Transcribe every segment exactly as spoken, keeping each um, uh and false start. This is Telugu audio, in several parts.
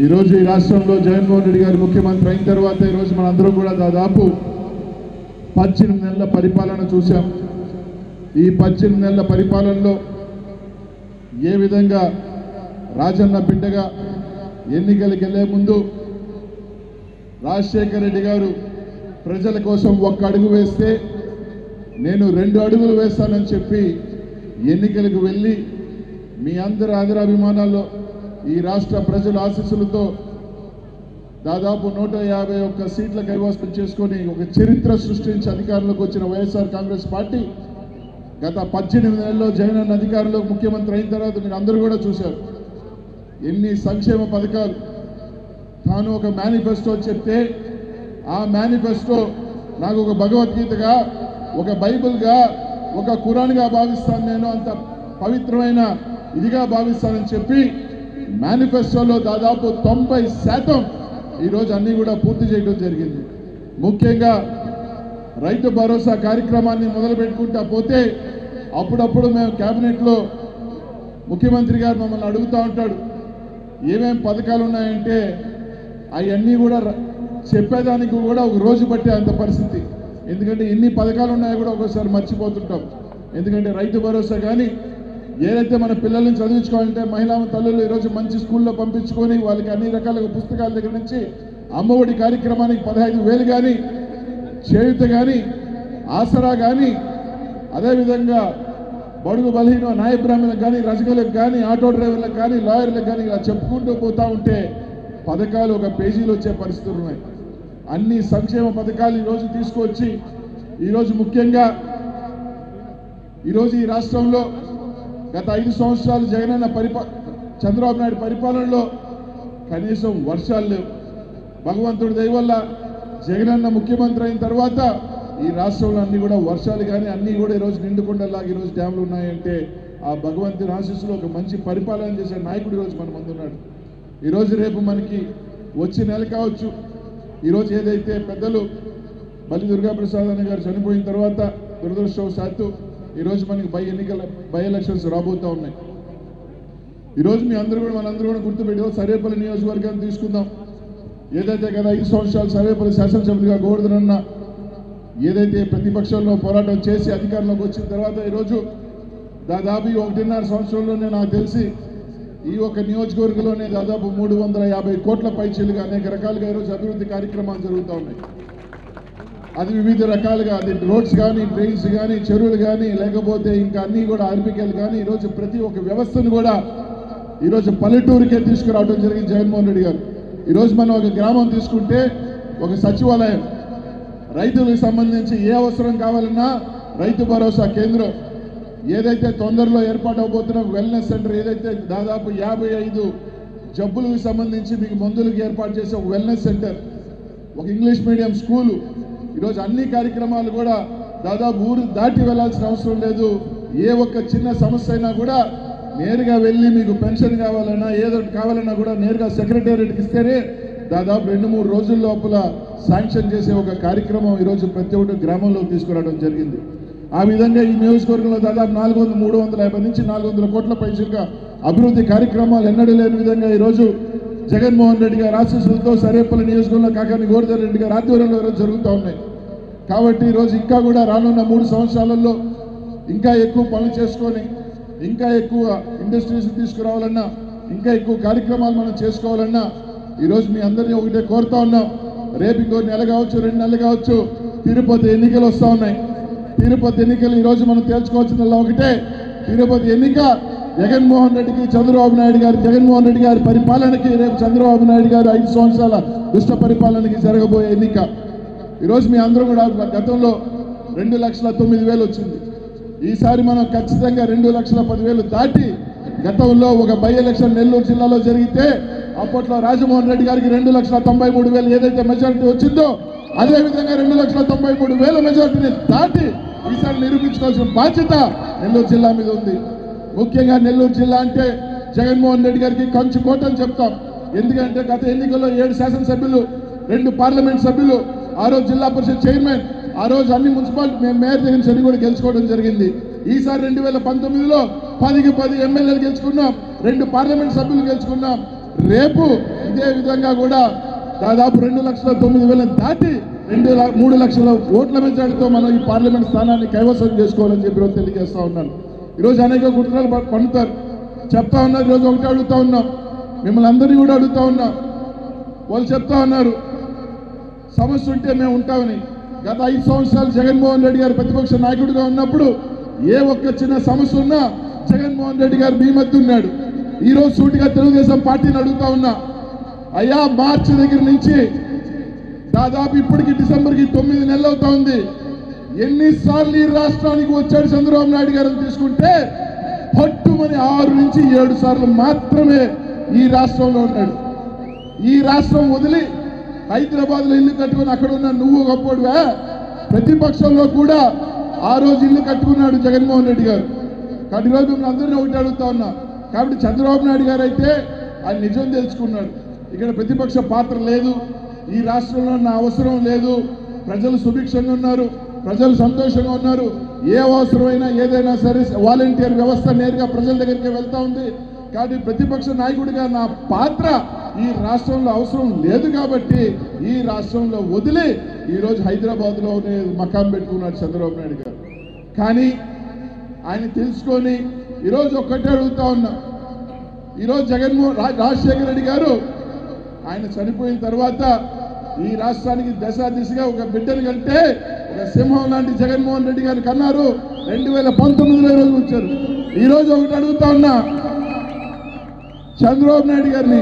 ఈ రోజు ఈ రాష్ట్రంలో జగన్మోహన్ రెడ్డి గారు ముఖ్యమంత్రి అయిన తర్వాత ఈ రోజు మనందరం కూడా దాదాపు పద్దెనిమిది నెలల పరిపాలన చూసాం. ఈ పద్దెనిమిది నెలల పరిపాలనలో ఏ విధంగా రాజన్న బిడ్డగా ఎన్నికలకు వెళ్ళే ముందు రాజశేఖర రెడ్డి గారు ప్రజల కోసం ఒక్క అడుగు వేస్తే నేను రెండు అడుగులు వేస్తానని చెప్పి ఎన్నికలకు వెళ్ళి మీ అందరి ఆదరాభిమానాల్లో ఈ రాష్ట్ర ప్రజల ఆశీస్సులతో దాదాపు నూట యాభై ఒక్క సీట్ల కైవసం చేసుకొని ఒక చరిత్ర సృష్టించి అధికారంలోకి వచ్చిన వైఎస్ఆర్ కాంగ్రెస్ పార్టీ గత పద్దెనిమిది నెలల్లో జగన్ అన్న అధికారంలో ముఖ్యమంత్రి అయిన తర్వాత మీరు అందరూ కూడా చూశారు. ఎన్ని సంక్షేమ పథకాలు తాను ఒక మేనిఫెస్టో చెప్తే ఆ మేనిఫెస్టో నాకు ఒక భగవద్గీతగా, ఒక బైబిల్గా, ఒక ఖురాన్గా భావిస్తాను, నేను అంత పవిత్రమైన ఇదిగా భావిస్తానని చెప్పి మేనిఫెస్టోలో దాదాపు తొంభై శాతం ఈరోజు అన్నీ కూడా పూర్తి చేయడం జరిగింది. ముఖ్యంగా రైతు భరోసా కార్యక్రమాన్ని మొదలు పెట్టుకుంటా పోతే అప్పుడప్పుడు మేము కేబినెట్లో ముఖ్యమంత్రి గారు మమ్మల్ని అడుగుతూ ఉంటాడు ఏమేమి పథకాలు ఉన్నాయంటే అవన్నీ కూడా చెప్పేదానికి కూడా ఒక రోజు పట్టే అంత పరిస్థితి. ఎందుకంటే ఇన్ని పథకాలు ఉన్నాయో కూడా ఒక్కోసారి మర్చిపోతుంటాం. ఎందుకంటే రైతు భరోసా కానీ ఏదైతే మన పిల్లల్ని చదివించుకోవాలంటే మహిళా తల్లులు ఈరోజు మంచి స్కూల్లో పంపించుకొని వాళ్ళకి అన్ని రకాల పుస్తకాల దగ్గర నుంచి అమ్మఒడి కార్యక్రమానికి పదహైదు వేలు కానీ, చేయుత కానీ, ఆసరా కానీ, అదేవిధంగా బడుగు బలహీన నాయ బ్రాహ్మణులకు కానీ, రజకులకు కానీ, ఆటో డ్రైవర్లకు కానీ, లాయర్లకు కానీ ఇలా చెప్పుకుంటూ పోతూ ఉంటే పథకాలు ఒక పేజీలు వచ్చే పరిస్థితులు ఉన్నాయి. అన్ని సంక్షేమ పథకాలు ఈరోజు తీసుకువచ్చి ఈరోజు ముఖ్యంగా ఈరోజు ఈ రాష్ట్రంలో గత ఐదు సంవత్సరాలు జగనన్న పరిపా చంద్రబాబు నాయుడు పరిపాలనలో కనీసం వర్షాలు లేవు. భగవంతుడి దయ వల్ల జగనన్న ముఖ్యమంత్రి అయిన తర్వాత ఈ రాష్ట్రంలో అన్నీ కూడా వర్షాలు కానీ అన్నీ కూడా ఈరోజు నిండుకుండలాగా ఈరోజు డ్యాములు ఉన్నాయంటే ఆ భగవంతుని ఆశీస్సులో ఒక మంచి పరిపాలన చేసే నాయకుడు ఈరోజు మన ముందు ఉన్నాడు. ఈరోజు రేపు మనకి వచ్చే నెల కావచ్చు, ఈరోజు ఏదైతే పెద్దలు బల్లి దుర్గాప్రసాద్ అన్న గారు చనిపోయిన తర్వాత దురదృష్టవశాత్తు ఈరోజు మనకి బై ఎన్నికల బై ఎలక్షన్స్ రాబోతూ ఉన్నాయి. ఈరోజు మీ అందరూ కూడా మనందరూ కూడా గుర్తుపెట్టే సర్వేపల్లి నియోజకవర్గాన్ని తీసుకుందాం. ఏదైతే గత ఐదు సంవత్సరాలు సర్వేపల్లి శాసనసభ్యులుగా గోవర్ధన్ అన్న ఏదైతే ప్రతిపక్షంలో పోరాటం చేసి అధికారంలోకి వచ్చిన తర్వాత ఈరోజు దాదాపు ఒకటిన్నర సంవత్సరంలోనే నాకు తెలిసి ఈ ఒక నియోజకవర్గంలోనే దాదాపు మూడు వందల యాభై కోట్ల పైచీలుగా అనేక రకాలుగా ఈరోజు అభివృద్ధి కార్యక్రమాలు జరుగుతూ ఉన్నాయి. అది వివిధ రకాలుగా అది రోడ్స్ కానీ, డ్రైన్స్ కానీ, చెరువులు కానీ, లేకపోతే ఇంకా అన్నీ కూడా ఆర్బికేలు కానీ, ఈరోజు ప్రతి ఒక్క వ్యవస్థను కూడా ఈరోజు పల్లెటూరుకే తీసుకురావడం జరిగింది జగన్మోహన్ రెడ్డి గారు. ఈరోజు మనం ఒక గ్రామం తీసుకుంటే ఒక సచివాలయం, రైతులకు సంబంధించి ఏ అవసరం కావాలన్నా రైతు భరోసా కేంద్రం, ఏదైతే తొందరలో ఏర్పాటు అవబోతున్న వెల్నెస్ సెంటర్, ఏదైతే దాదాపు యాభై ఐదు జబ్బులకు సంబంధించి మీకు మందులకు ఏర్పాటు చేసే ఒక వెల్నెస్ సెంటర్, ఒక ఇంగ్లీష్ మీడియం స్కూలు, ఈరోజు అన్ని కార్యక్రమాలు కూడా దాదాపు ఊరు దాటి వెళ్లాల్సిన అవసరం లేదు. ఏ ఒక్క చిన్న సమస్య అయినా కూడా నేరుగా వెళ్ళి మీకు పెన్షన్ కావాలన్నా ఏదోటి కావాలన్నా కూడా నేరుగా సెక్రటేరియట్కి ఇస్తేనే దాదాపు రెండు మూడు రోజుల లోపల శాంక్షన్ చేసే ఒక కార్యక్రమం ఈరోజు ప్రతి ఒక్కటి గ్రామంలోకి తీసుకురావడం జరిగింది. ఆ విధంగా ఈ నియోజకవర్గంలో దాదాపు నాలుగు వందల మూడు వందల యాభై నుంచి నాలుగు వందల కోట్ల పైసలుగా అభివృద్ధి కార్యక్రమాలు ఎన్నడూ లేని విధంగా ఈరోజు జగన్మోహన్ రెడ్డి గారు ఆశీస్సులతో సర్వేపల్లి నియోజకవర్గంలో కాకాని గోవర్ధన్ రెడ్డి గారు ఆధ్వర్యంలో ఈరోజు జరుగుతూ ఉన్నాయి. కాబట్టి ఈరోజు ఇంకా కూడా రానున్న మూడు సంవత్సరాలలో ఇంకా ఎక్కువ పనులు చేసుకొని ఇంకా ఎక్కువ ఇండస్ట్రీస్ తీసుకురావాలన్నా ఇంకా ఎక్కువ కార్యక్రమాలు మనం చేసుకోవాలన్నా ఈరోజు మీ అందరినీ ఒకటే కోరుతా ఉన్నాం. రేపు ఇంకో నెల కావచ్చు, రెండు నెలలు కావచ్చు, తిరుపతి ఎన్నికలు వస్తూ ఉన్నాయి. తిరుపతి ఎన్నికలు ఈరోజు మనం తేల్చుకోవాల్సిందల్లా ఒకటే, తిరుపతి ఎన్నిక జగన్మోహన్ రెడ్డికి, చంద్రబాబు నాయుడు గారి జగన్మోహన్ రెడ్డి గారి పరిపాలనకి, రేపు చంద్రబాబు నాయుడు గారు ఐదు సంవత్సరాల దుష్ట పరిపాలనకి జరగబోయే ఎన్నిక. ఈరోజు మీ అందరూ కూడా గతంలో రెండు లక్షల తొమ్మిది వేలు వచ్చింది, ఈసారి మనం ఖచ్చితంగా రెండు లక్షల పదివేలు దాటి, గతంలో ఒక బై ఎలక్షన్ నెల్లూరు జిల్లాలో జరిగితే అప్పట్లో రాజమోహన్ రెడ్డి గారికి రెండు లక్షల తొంభై మూడు వేలు ఏదైతే మెజారిటీ వచ్చిందో అదేవిధంగా రెండు లక్షల తొంభై మూడు వేల మెజార్టీని దాటి ఈసారి నిరూపించుకోవాల్సిన బాధ్యత నెల్లూరు జిల్లా మీద ఉంది. ముఖ్యంగా నెల్లూరు జిల్లా అంటే జగన్మోహన్ రెడ్డి గారికి కంచు కోట అని చెప్తాం. ఎందుకంటే గత ఎన్నికల్లో ఏడు శాసనసభ్యులు, రెండు పార్లమెంట్ సభ్యులు, ఆ రోజు జిల్లా పరిషత్ చైర్మన్, ఆ రోజు అన్ని మున్సిపాలిటీ మేము మేయర్ దగ్గర నుంచి కూడా గెలుచుకోవడం జరిగింది. ఈసారి రెండు వేల పంతొమ్మిదిలో పదికి పది ఎమ్మెల్యేలు గెలుచుకున్నాం, రెండు పార్లమెంట్ సభ్యులు గెలుచుకున్నాం. రేపు ఇదే విధంగా కూడా దాదాపు రెండు లక్షల తొమ్మిది వేలను దాటి రెండు మూడు లక్షల ఓట్ల మెజార్టీతో మనం ఈ పార్లమెంట్ స్థానాన్ని కైవసం చేసుకోవాలని చెప్పి రోజు తెలియజేస్తూ ఉన్నాను. ఈరోజు అనేక గుర్తులు పండుతారు చెప్తా ఉన్నారు. ఈరోజు ఒకటే అడుగుతా ఉన్నాం, మిమ్మల్ని అందరినీ కూడా అడుగుతా ఉన్నాం. వాళ్ళు చెప్తా ఉన్నారు సమస్య ఉంటే మేము ఉంటామని. గత ఐదు సంవత్సరాలు జగన్మోహన్ రెడ్డి గారు ప్రతిపక్ష నాయకుడిగా ఉన్నప్పుడు ఏ ఒక్క చిన్న సమస్య ఉన్నా జగన్మోహన్ రెడ్డి గారు భీమత్తు ఉన్నాడు. ఈరోజు సూటిగా తెలుగుదేశం పార్టీని అడుగుతా ఉన్నా, అయ్యా మార్చి దగ్గర నుంచి దాదాపు ఇప్పటికి డిసెంబర్కి తొమ్మిది నెలలు అవుతా ఉంది, ఎన్నిసార్లు ఈ రాష్ట్రానికి వచ్చాడు చంద్రబాబు నాయుడు గారు తీసుకుంటే పట్టుమని ఆరు నుంచి ఏడు సార్లు మాత్రమే ఈ రాష్ట్రంలో ఉన్నాడు. ఈ రాష్ట్రం వదిలి హైదరాబాద్లో ఇల్లు కట్టుకుని అక్కడ ఉన్న నువ్వు గొప్పడువా? ప్రతిపక్షంలో కూడా ఆ రోజు ఇల్లు కట్టుకున్నాడు జగన్మోహన్ రెడ్డి గారు. కాబట్టి ఈరోజు మిమ్మల్ని అందరినీ ఒకటి అడుగుతా ఉన్నా, కాబట్టి చంద్రబాబు నాయుడు గారు అయితే ఆయన నిజం తెలుసుకున్నాడు. ఇక్కడ ప్రతిపక్ష పాత్ర లేదు, ఈ రాష్ట్రంలో నా అవసరం లేదు, ప్రజలు సుభిక్షంగా ఉన్నారు, ప్రజలు సంతోషంగా ఉన్నారు, ఏ అవసరమైనా ఏదైనా సరే వాలంటీర్ వ్యవస్థ నేరుగా ప్రజల దగ్గరికి వెళ్తూ ఉంది. కాబట్టి ప్రతిపక్ష నాయకుడిగా నా పాత్ర ఈ రాష్ట్రంలో అవసరం లేదు, కాబట్టి ఈ రాష్ట్రంలో వదిలి ఈరోజు హైదరాబాద్లోనే మకాం పెట్టుకున్నాడు చంద్రబాబు నాయుడు గారు. కానీ ఆయన తెలుసుకొని ఈరోజు ఒక్కటే అడుగుతా ఉన్నా, ఈరోజు జగన్మోహన్ రాజశేఖర రెడ్డి గారు ఆయన చనిపోయిన తర్వాత ఈ రాష్ట్రానికి దశా దిశగా ఒక బిడ్డను కంటే ఒక సింహం లాంటి జగన్మోహన్ రెడ్డి గారు కన్నారు. రెండు వేల పంతొమ్మిదిలో ఈరోజు వచ్చారు. ఈరోజు ఒకటి అడుగుతా ఉన్నా, చంద్రబాబు నాయుడు గారిని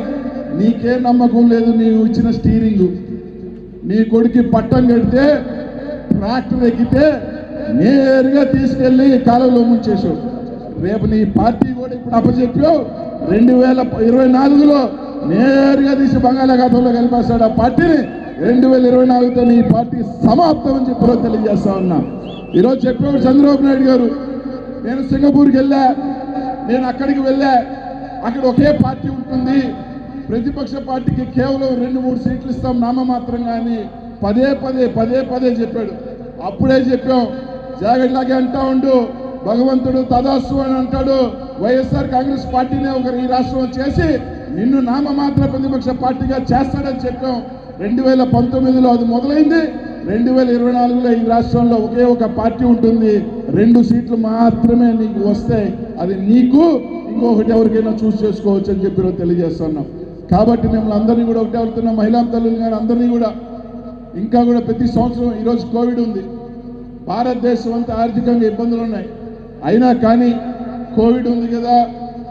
నీకే నమ్మకం లేదు, నీవు ఇచ్చిన స్టీరింగు, నీ కొడుకు పట్టం కడితే ట్రాక్టర్ ఎక్కితే నేరుగా తీసుకెళ్ళి కాలంలో ముంచేసావు. రేపు నీ పార్టీ కూడా ఇప్పుడు అప్పచెప్పావు, రెండు వేల ఇరవై నాలుగులో నేరుగా తీసి బంగాళాఖాతంలో కలిపేస్తాడు ఆ పార్టీని. రెండు వేల ఇరవై నాలుగుతో నీ పార్టీ సమాప్తం అని చెప్పి రోజు తెలియజేస్తా ఉన్నా. ఈరోజు చెప్పేవాడు చంద్రబాబు నాయుడు గారు, నేను సింగపూర్కి వెళ్ళా, నేను అక్కడికి వెళ్ళా, అక్కడ ఒకే పార్టీ ఉంటుంది, ప్రతిపక్ష పార్టీకి కేవలం రెండు మూడు సీట్లు ఇస్తాం నామమాత్రంగా అని పదే పదే పదే పదే చెప్పాడు. అప్పుడే చెప్పాం, జాగ్రత్తలాగే అంటా ఉండు, భగవంతుడు తదాస్తు అని అంటాడు. వైఎస్ఆర్ కాంగ్రెస్ పార్టీనే ఒకరు ఈ రాష్ట్రం చేసి నిన్ను నామమాత్ర ప్రతిపక్ష పార్టీగా చేస్తాడని చెప్పాం. రెండు వేల పంతొమ్మిదిలో అది మొదలైంది. రెండు వేల ఇరవై నాలుగులో ఈ రాష్ట్రంలో ఒకే ఒక పార్టీ ఉంటుంది, రెండు సీట్లు మాత్రమే నీకు వస్తాయి, అది నీకు ఇంకొకటి ఎవరికైనా చూస్ చేసుకోవచ్చు అని చెప్పి తెలియజేస్తున్నాం. కాబట్టి మిమ్మల్ని అందరినీ కూడా ఒకటే అవుతున్న మహిళా తల్లులు కానీ అందరినీ కూడా ఇంకా కూడా ప్రతి సంవత్సరం ఈరోజు కోవిడ్ ఉంది, భారతదేశం అంతా ఆర్థికంగా ఇబ్బందులు ఉన్నాయి, అయినా కానీ కోవిడ్ ఉంది కదా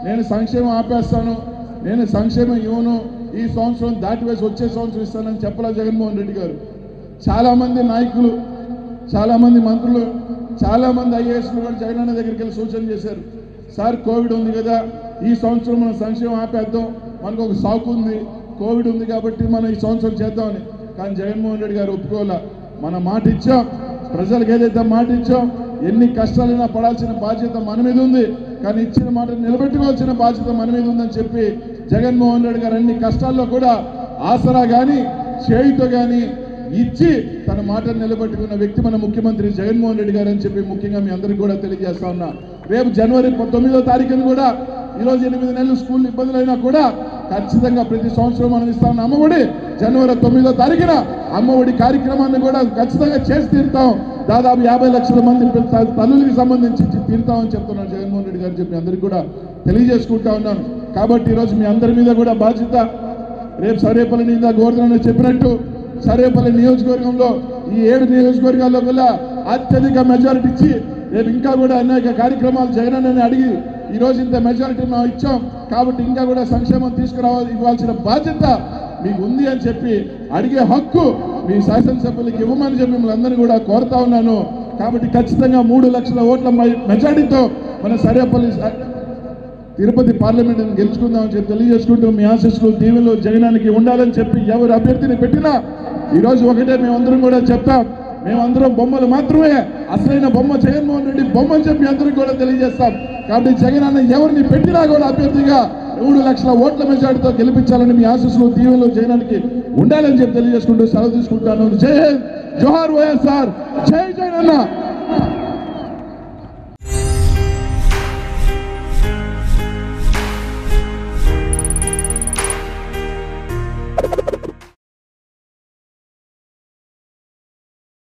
నేను సంక్షేమం ఆపేస్తాను, నేను సంక్షేమం ఇవ్వను, ఈ సంవత్సరం దాటివేసి వచ్చే సంవత్సరం ఇస్తానని చెప్పలా జగన్మోహన్ రెడ్డి గారు. చాలామంది నాయకులు, చాలామంది మంత్రులు, చాలామంది ఐఏఎస్లు కూడా జగనన్న దగ్గరికి వెళ్ళి సూచన చేశారు, సార్ కోవిడ్ ఉంది కదా ఈ సంవత్సరం మనం సంక్షేమం ఆపేద్దాం, మనకు ఒక సాకు ఉంది, కోవిడ్ ఉంది కాబట్టి మనం ఈ సంవత్సరం చేద్దామని. కానీ జగన్మోహన్ రెడ్డి గారు ఒప్పుకోలే. మన మాట ఇచ్చాం, ప్రజలకు ఏదైతే మాట ఇచ్చాం, ఎన్ని కష్టాలైనా పడాల్సిన బాధ్యత మన మీద ఉంది, కానీ ఇచ్చిన మాట నిలబెట్టుకోవాల్సిన బాధ్యత మన మీద ఉందని చెప్పి జగన్మోహన్ రెడ్డి గారు అన్ని కష్టాల్లో కూడా ఆసరా కానీ చేయితో కానీ ఇచ్చి తన మాటను నిలబెట్టుకున్న వ్యక్తి మన ముఖ్యమంత్రి జగన్మోహన్ రెడ్డి గారు అని చెప్పి ముఖ్యంగా మీ అందరికీ కూడా తెలియజేస్తా ఉన్నా. రేపు జనవరి తొమ్మిదో తారీఖున కూడా ఈరోజు ఎనిమిది నెలలు స్కూల్ ఇబ్బందులైనా కూడా ఖచ్చితంగా ప్రతి సంవత్సరం మనం ఇస్తామన్న అమ్మఒడి జనవరి తొమ్మిదో తారీఖున అమ్మఒడి కార్యక్రమాన్ని కూడా ఖచ్చితంగా చేసి తీరుతాం, దాదాపు యాభై లక్షల మంది తల్లులకి సంబంధించి తీరుతామని చెప్తున్నాను జగన్మోహన్ రెడ్డి గారు చెప్పి అందరికీ కూడా తెలియజేసుకుంటా ఉన్నాను. కాబట్టి ఈరోజు మీ అందరి మీద కూడా బాధ్యత. రేపు సరేపల్లి నిందా గోవర్ధన్ చెప్పినట్టు సరేపల్లి నియోజకవర్గంలో ఈ ఏడు నియోజకవర్గాల్లో కూడా అత్యధిక మెజారిటీ ఇచ్చి రేపు ఇంకా కూడా అనేక కార్యక్రమాలు జగనన్నని అడిగి ఈరోజు ఇంత మెజారిటీ మనం ఇచ్చాం కాబట్టి ఇంకా కూడా సంక్షేమం తీసుకురావాలి, ఇవ్వాల్సిన బాధ్యత మీకు ఉంది అని చెప్పి అడిగే హక్కు మీ శాసనసభ్యులకి ఇవ్వమని చెప్పి మిమ్మల్ని అందరినీ కూడా కోరుతా ఉన్నాను. కాబట్టి ఖచ్చితంగా మూడు లక్షల ఓట్ల మెజారిటీతో మన సరేపల్లి తిరుపతి పార్లమెంట్ని గెలుచుకుందామని చెప్పి తెలియజేసుకుంటూ మీ ఆశీస్సులు దీవెనలు జగనానికి ఉండాలని చెప్పి ఎవరు అభ్యర్థిని పెట్టినా ఈరోజు ఒకటే మేమందరం కూడా చెప్తాం, మేమందరం బొమ్మలు మాత్రమే, అసలైన బొమ్మ జగన్మోహన్ రెడ్డి బొమ్మ అని చెప్పి అందరికి కూడా తెలియజేస్తాం. కాబట్టి జగన్ అన్న ఎవరిని పెట్టినా కూడా అభ్యర్థిగా మూడు లక్షల ఓట్ల మెజార్టీతో గెలిపించాలని మీ ఆశీస్సులు దీవెనలు జగనానికి ఉండాలని చెప్పి తెలియజేసుకుంటూ సెలవు తీసుకుంటాను. జై హింద్, జోహార్ వైఎస్ఆర్, జై జగన్ అన్న.